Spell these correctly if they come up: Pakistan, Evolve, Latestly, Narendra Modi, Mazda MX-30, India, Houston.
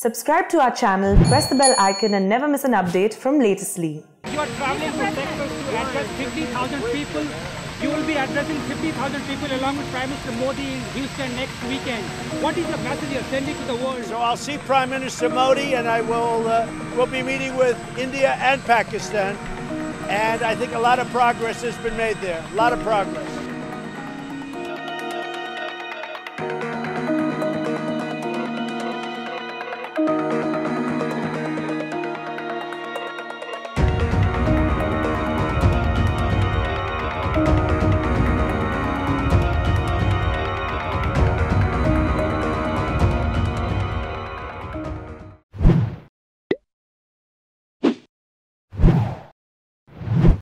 Subscribe to our channel, press the bell icon and never miss an update from Latestly. You are traveling from Texas to address 50,000 people. You will be addressing 50,000 people along with Prime Minister Modi in Houston next weekend. What is the message you're sending to the world? So I'll see Prime Minister Modi, and I will be meeting with India and Pakistan. And I think a lot of progress has been made there, a lot of progress.